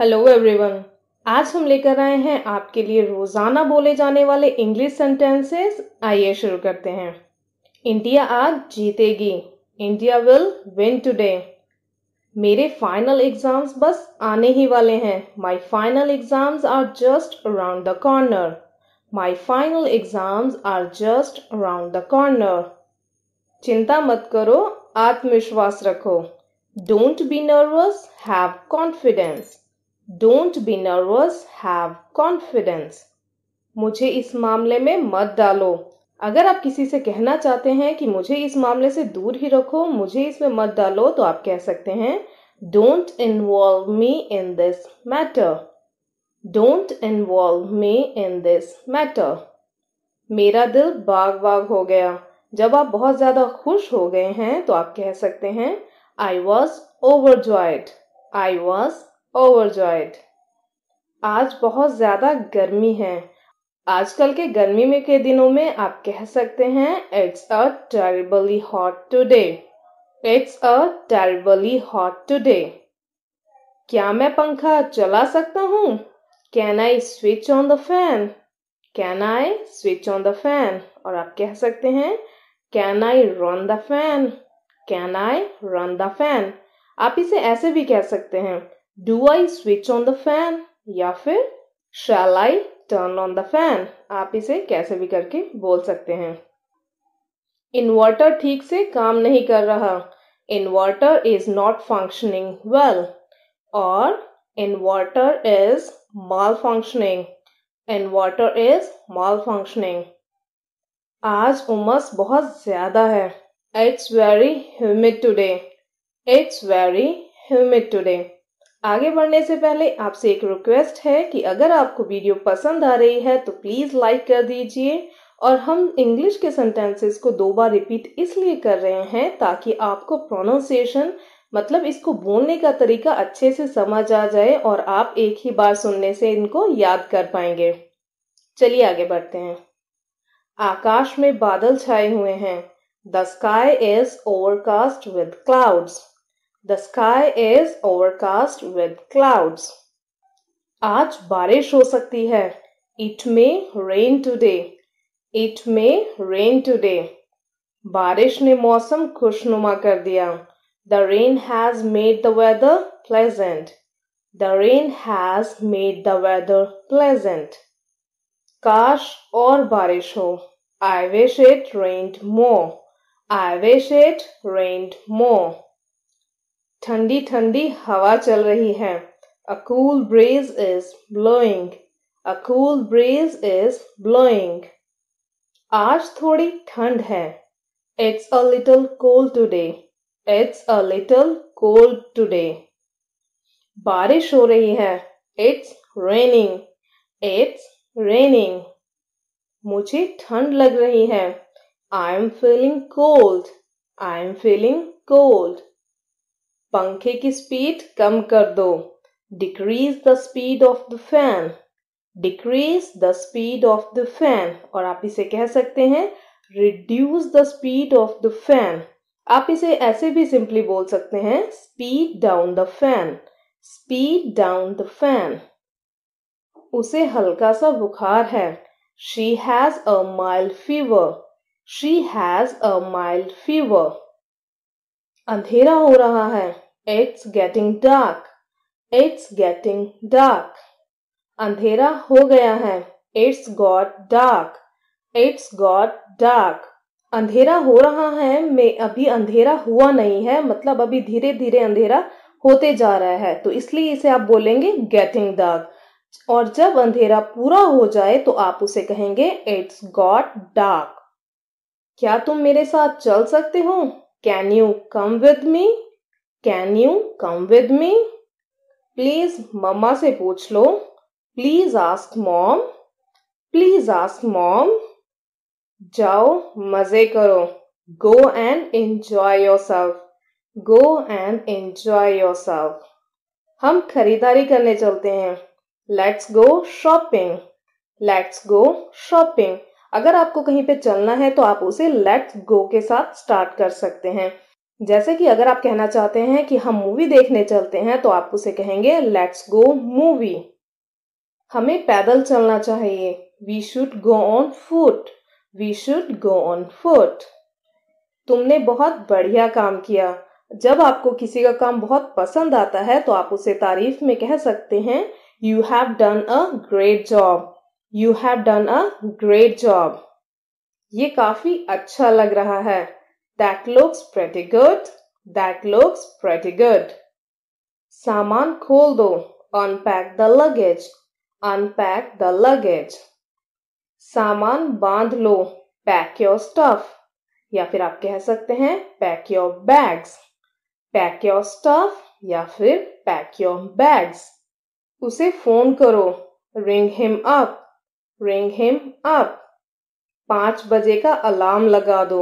Hello everyone, आज हम लेकर आए हैं आपके लिए रोजाना बोले जाने वाले इंग्लिश सेंटेंसेस। आइए शुरू करते हैं। इंडिया आज जीतेगी। India will win today. मेरे फाइनल एग्जाम्स बस आने ही वाले हैं। My final exams are just around the corner. My final exams are just around the corner. चिंता मत करो, आत्मविश्वास रखो। Don't be nervous, have confidence. Don't be nervous, have confidence. मुझे इस मामले में मत डालो। अगर आप किसी से कहना चाहते हैं कि मुझे इस मामले से दूर ही रखो, मुझे इसमें मत डालो, तो आप कह सकते हैं don't involve me in this matter. Don't involve me in this matter. मेरा दिल बाग बाग हो गया। जब आप बहुत ज्यादा खुश हो गए हैं तो आप कह सकते हैं I was overjoyed. I was overjoyed. आज बहुत ज्यादा गर्मी है। आजकल के गर्मी में के दिनों में आप कह सकते हैं it's a terribly hot today. It's a terribly hot today. क्या मैं पंखा चला सकता हूँ? Can I switch on the fan? Can I switch on the fan. और आप कह सकते हैं can I run the fan? Can I run the fan. आप इसे ऐसे भी कह सकते हैं do I switch on the fan, या फिर shall I turn on the fan. आप इसे कैसे भी करके बोल सकते हैं। इन्वर्टर ठीक से काम नहीं कर रहा। Inverter is not functioning well. और inverter is malfunctioning. Inverter is malfunctioning. आज उमस बहुत ज्यादा है। It's very humid today. It's very humid today. आगे बढ़ने से पहले आपसे एक रिक्वेस्ट है कि अगर आपको वीडियो पसंद आ रही है तो प्लीज लाइक कर दीजिए। और हम इंग्लिश के सेंटेंसेस को 2 बार रिपीट इसलिए कर रहे हैं ताकि आपको प्रोनाउंसिएशन, मतलब इसको बोलने का तरीका अच्छे से समझ आ जाए और आप एक ही बार सुनने से इनको याद कर पाएंगे। चलिए आगे बढ़ते हैं। आकाश में बादल छाए हुए हैं। The sky is overcast with clouds. The sky is overcast with clouds. आज बारिश हो सकती है। It may rain today. It may rain today. बारिश ने मौसम खुशनुमा कर दिया। The rain has made the weather pleasant. The rain has made the weather pleasant. काश और बारिश हो। I wish it rained more. I wish it rained more. ठंडी ठंडी हवा चल रही है। A cool breeze is blowing. A cool breeze is blowing. आज थोड़ी ठंड है। It's a little cold today. It's a little cold today. बारिश हो रही है। It's raining. It's raining. मुझे ठंड लग रही है। I'm feeling cold. I'm feeling cold. पंखे की स्पीड कम कर दो। Decrease the speed of the fan. Decrease the speed of the fan. और आप इसे कह सकते हैं reduce the speed of the fan. आप इसे ऐसे भी सिंपली बोल सकते हैं speed down the fan. Speed down the fan. उसे हल्का सा बुखार है। She has a mild fever. She has a mild fever. अंधेरा हो रहा है। It's getting dark. It's getting dark. अंधेरा हो गया है। It's got dark. It's got dark. अंधेरा हो रहा है में अभी अंधेरा हुआ नहीं है, मतलब अभी धीरे धीरे अंधेरा होते जा रहा है, तो इसलिए इसे आप बोलेंगे गेटिंग डार्क। और जब अंधेरा पूरा हो जाए तो आप उसे कहेंगे इट्स गॉट डार्क। क्या तुम मेरे साथ चल सकते हो? Can you come with me? Can you come with me? Please मम्मा से पूछ लो। Please ask mom. Please ask mom. जाओ मजे करो। Go and enjoy yourself. Go and enjoy yourself. हम खरीदारी करने चलते हैं। Let's go shopping. Let's go shopping. अगर आपको कहीं पे चलना है तो आप उसे लेट्स गो के साथ स्टार्ट कर सकते हैं। जैसे कि अगर आप कहना चाहते हैं कि हम मूवी देखने चलते हैं, तो आप उसे कहेंगे लेट्स गो मूवी। हमें पैदल चलना चाहिए, we should go on foot, we should go on foot. तुमने बहुत बढ़िया काम किया। जब आपको किसी का काम बहुत पसंद आता है तो आप उसे तारीफ में कह सकते हैं you have done a great job, you have done a great job. ये काफी अच्छा लग रहा है, That looks pretty good. That looks pretty good. सामान खोल दो, unpack the luggage. Unpack the luggage. सामान बांध लो, pack your stuff. या फिर आप कह सकते हैं pack your bags. Pack your stuff या फिर pack your bags. उसे फोन करो, ring him up. Ring him up. 5 बजे का अलार्म लगा दो,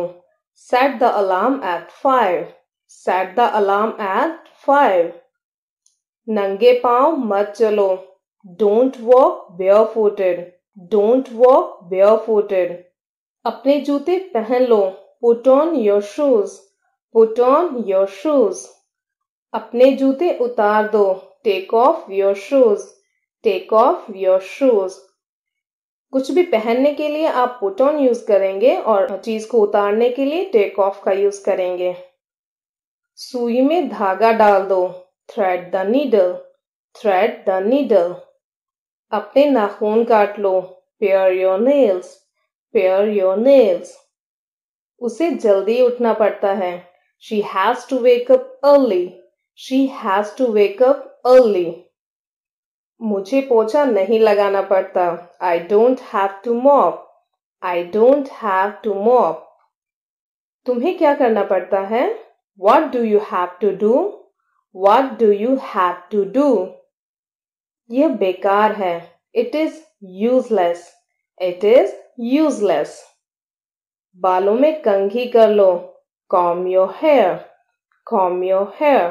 Set the alarm at 5. Set the alarm at 5. नंगे पांव मत चलो. Don't walk barefooted. Don't walk barefooted. अपने जूते पहन लो. Put on your shoes. Put on your shoes. अपने जूते उतार दो. Take off your shoes. Take off your shoes. कुछ भी पहनने के लिए आप put on यूज करेंगे और चीज को उतारने के लिए take off का यूज करेंगे। सुई में धागा डाल दो, thread the needle, thread the needle। अपने नाखून काट लो, pare your nails, pare your nails। उसे जल्दी उठना पड़ता है, she has to wake up early, she has to wake up early। मुझे पोछा नहीं लगाना पड़ता, I don't have to mop, I don't have to mop। तुम्हें क्या करना पड़ता है, What do you have to do, What do you have to do। यह बेकार है, It is useless, It is useless। बालों में कंघी कर लो, Comb your hair, Comb your hair।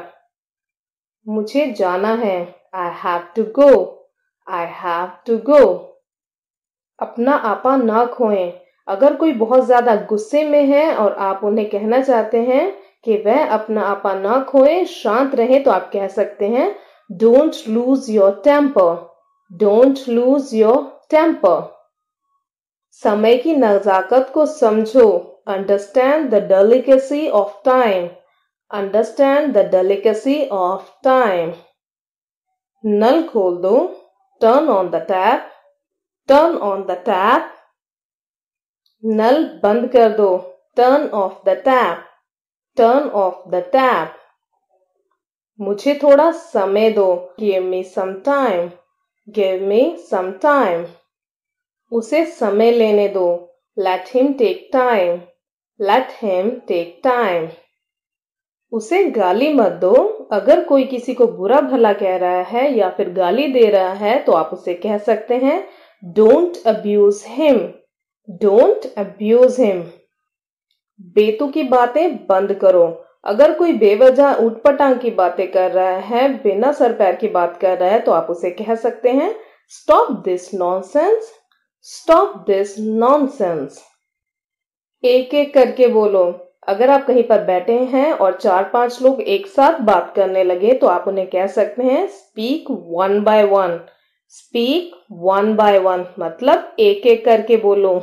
मुझे जाना है, I have to go. I have to go. अपना आपा ना खोएं। अगर कोई बहुत ज़्यादा गुस्से में है और आप उन्हें कहना चाहते हैं कि वह अपना आपा ना खोएं, शांत रहें, तो आप कह सकते हैं Don't lose your temper. Don't lose your temper. समय की नज़ाकत को समझो. Understand the delicacy of time. Understand the delicacy of time. नल खोल दो, turn on the tap, turn on the tap। नल बंद कर दो, turn off the tap, turn off the tap। मुझे थोड़ा समय दो, give me some time, give me some time। उसे समय लेने दो, let him take time, let him take time। उसे गाली मत दो। अगर कोई किसी को बुरा भला कह रहा है या फिर गाली दे रहा है तो आप उसे कह सकते हैं don't abuse him, don't abuse him. बेतुकी बातें बंद करो। अगर कोई बेवजह ऊटपटांग की बातें कर रहा है, बिना सर पैर की बात कर रहा है, तो आप उसे कह सकते हैं stop this nonsense, stop this nonsense. एक एक करके बोलो। अगर आप कहीं पर बैठे हैं और 4-5 लोग एक साथ बात करने लगे तो आप उन्हें कह सकते हैं speak one by one, speak one by one, मतलब एक एक करके बोलो।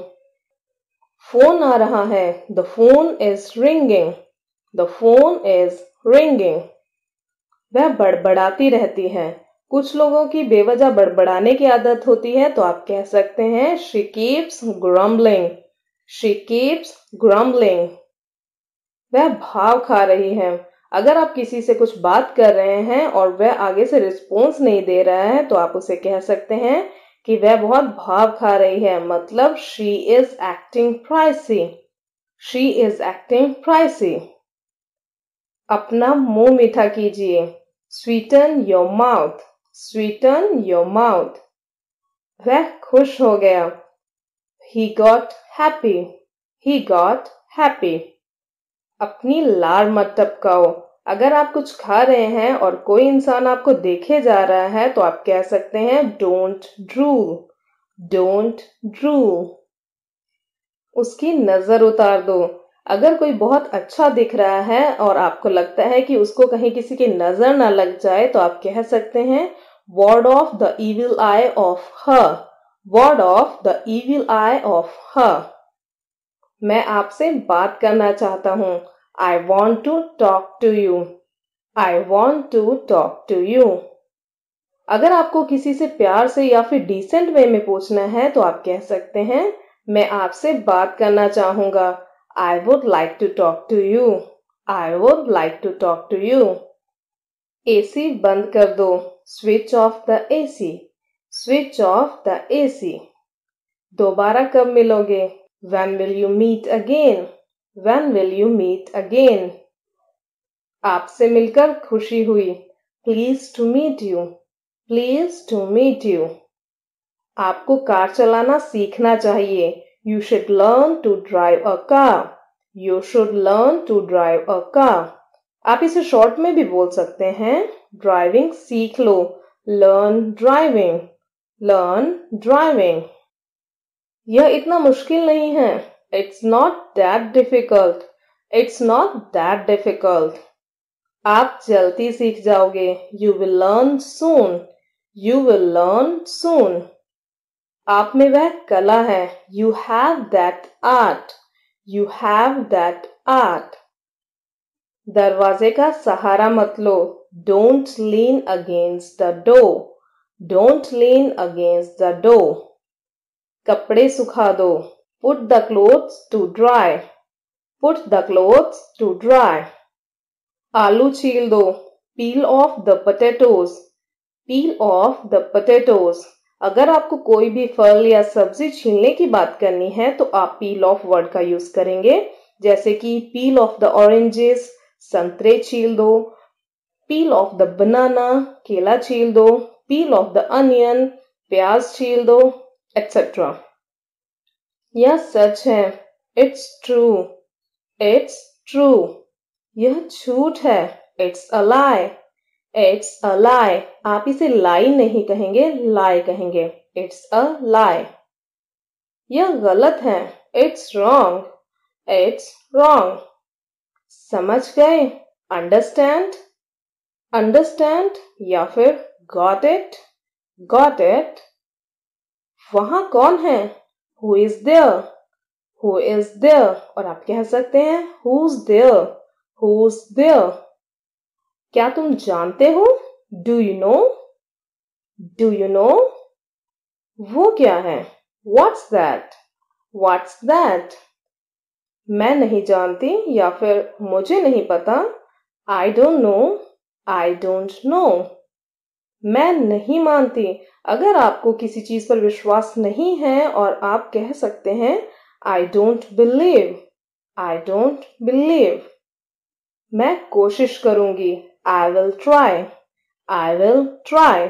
फोन आ रहा है, the phone is ringing, the phone is ringing. वह बड़बड़ाती रहती है। कुछ लोगों की बेवजह बड़बड़ाने की आदत होती है तो आप कह सकते हैं she keeps grumbling, she keeps grumbling. वह भाव खा रही है। अगर आप किसी से कुछ बात कर रहे हैं और वह आगे से रिस्पॉन्स नहीं दे रहा है तो आप उसे कह सकते हैं कि वह बहुत भाव खा रही है, मतलब she is acting pricey, she is acting pricey. अपना मुंह मीठा कीजिए, sweeten your mouth, sweeten your mouth. वह खुश हो गया, he got happy, he got happy. अपनी लार मत टपकाओ। अगर आप कुछ खा रहे हैं और कोई इंसान आपको देखे जा रहा है तो आप कह सकते हैं डोंट ड्रूल, डोंट ड्रूल। उसकी नजर उतार दो। अगर कोई बहुत अच्छा दिख रहा है और आपको लगता है कि उसको कहीं किसी की नजर ना लग जाए तो आप कह सकते हैं ward off the evil eye of her, ward off the evil eye of her। मैं आपसे बात करना चाहता हूँ, I want to talk to you, I want to talk to you। अगर आपको किसी से प्यार से या फिर डिसेंट वे में पूछना है तो आप कह सकते हैं मैं आपसे बात करना चाहूंगा, I would like to talk to you, I would like to talk to you। AC बंद कर दो, switch off the AC, switch off the AC। दोबारा कब मिलोगे, when will you meet again, when will you meet again। आपसे मिलकर खुशी हुई, pleased to meet you, pleased to meet you। आपको कार चलाना सीखना चाहिए, you should learn to drive a car, you should learn to drive a car। आप इसे शॉर्ट में भी बोल सकते हैं, ड्राइविंग सीख लो, learn driving, learn driving। यह इतना मुश्किल नहीं है, it's not that difficult, it's not that difficult। आप जल्दी सीख जाओगे, you will learn soon, you will learn soon। आप में वह कला है, you have that art, you have that art। दरवाजे का सहारा मत लो, don't lean against the door, don't lean against the door। कपड़े सुखा दो, put the clothes to dry, put the clothes to dry। आलू छील दो, peel off the potatoes, peel off the potatoes। अगर आपको कोई भी फल या सब्जी छीलने की बात करनी है तो आप peel off वर्ड का यूज करेंगे, जैसे कि peel off the oranges, संतरे छील दो, peel off the banana, केला छील दो, peel off the onion, प्याज छील दो, etc। यह सच है, it's true, it's true। यह झूठ है, it's a lie, it's a lie। आप इसे लाई नहीं कहेंगे, lie कहेंगे, it's a lie। यह गलत है, it's wrong, it's wrong। समझ गए, understand, understand या फिर got it, got it। वहाँ कौन है, who is there, who is there। और आप कह सकते हैं who's there, who's there। क्या तुम जानते हो, do you know, do you know। वो क्या है, what's that, what's that। मैं नहीं जानती या फिर मुझे नहीं पता, I don't know, I don't know। मैं नहीं मानती, अगर आपको किसी चीज पर विश्वास नहीं है और आप कह सकते हैं I don't believe, I don't believe। मैं कोशिश करूंगी, I will try, I will try।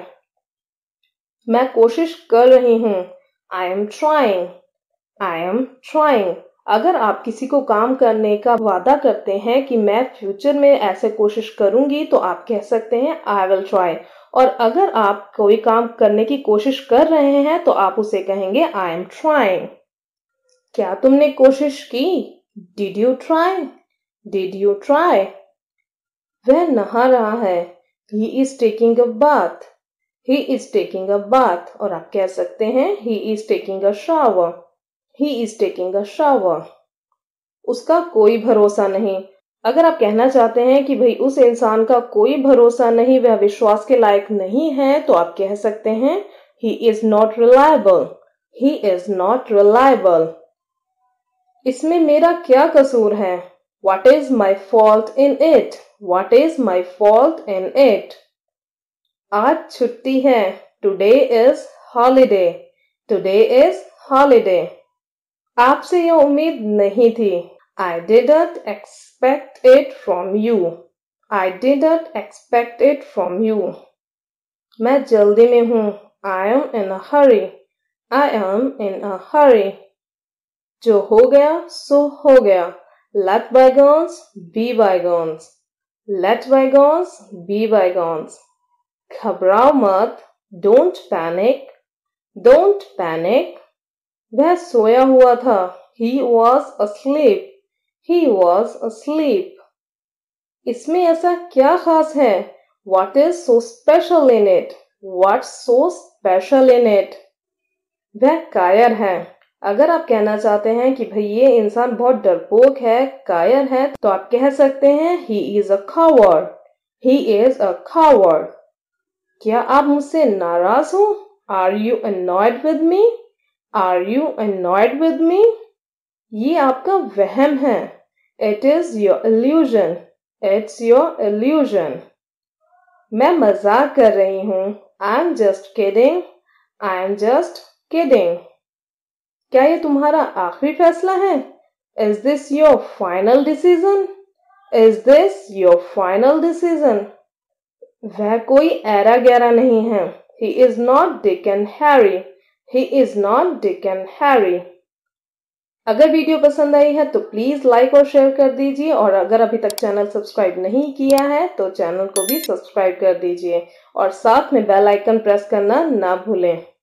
मैं कोशिश कर रही हूँ, I am trying, I am trying। अगर आप किसी को काम करने का वादा करते हैं कि मैं फ्यूचर में ऐसे कोशिश करूंगी तो आप कह सकते हैं I will try। और अगर आप कोई काम करने की कोशिश कर रहे हैं तो आप उसे कहेंगे I am trying। क्या तुमने कोशिश की, Did you try, Did you try। वह नहा रहा है, He is taking a bath, He is taking a bath। और आप कह सकते हैं He is taking a shower, He is taking a shower। उसका कोई भरोसा नहीं, अगर आप कहना चाहते हैं कि भाई उस इंसान का कोई भरोसा नहीं, वह विश्वास के लायक नहीं है, तो आप कह सकते हैं He is not reliable, He is not reliable। इसमें मेरा क्या कसूर है, What is my fault in it, What is my fault in it। आज छुट्टी है, Today is holiday, Today is holiday। आपसे यह उम्मीद नहीं थी, I didn't expect it from you, I didn't expect it from you। मैं जल्दी में हूँ, I am in a hurry, I am in a hurry। जो हो गया सो हो गया, let bygones be bygones, let bygones be bygones। घबराओ मत, don't panic, don't panic। वह सोया हुआ था, he was asleep, He was asleep. इसमें ऐसा क्या खास है? What is so special in it? What's so special in it? वह कायर है। अगर आप कहना चाहते हैं कि भाई ये इंसान बहुत डरपोक है, कायर है, तो आप कह सकते हैं He is a coward. He is a coward. क्या आप मुझसे नाराज हो? Are you annoyed with me? Are you annoyed with me? ये आपका वहम है। It is your illusion. It's your illusion. मैं मजाक कर रही हूँ। I'm just kidding. I'm just kidding. क्या ये तुम्हारा आखिरी फैसला है? Is this your final decision? Is this your final decision? वह कोई ऐरा गैरा नहीं है। He is not Dick and Harry. He is not Dick and Harry. अगर वीडियो पसंद आई है तो प्लीज लाइक और शेयर कर दीजिए और अगर अभी तक चैनल सब्सक्राइब नहीं किया है तो चैनल को भी सब्सक्राइब कर दीजिए और साथ में बेल आइकन प्रेस करना ना भूलें।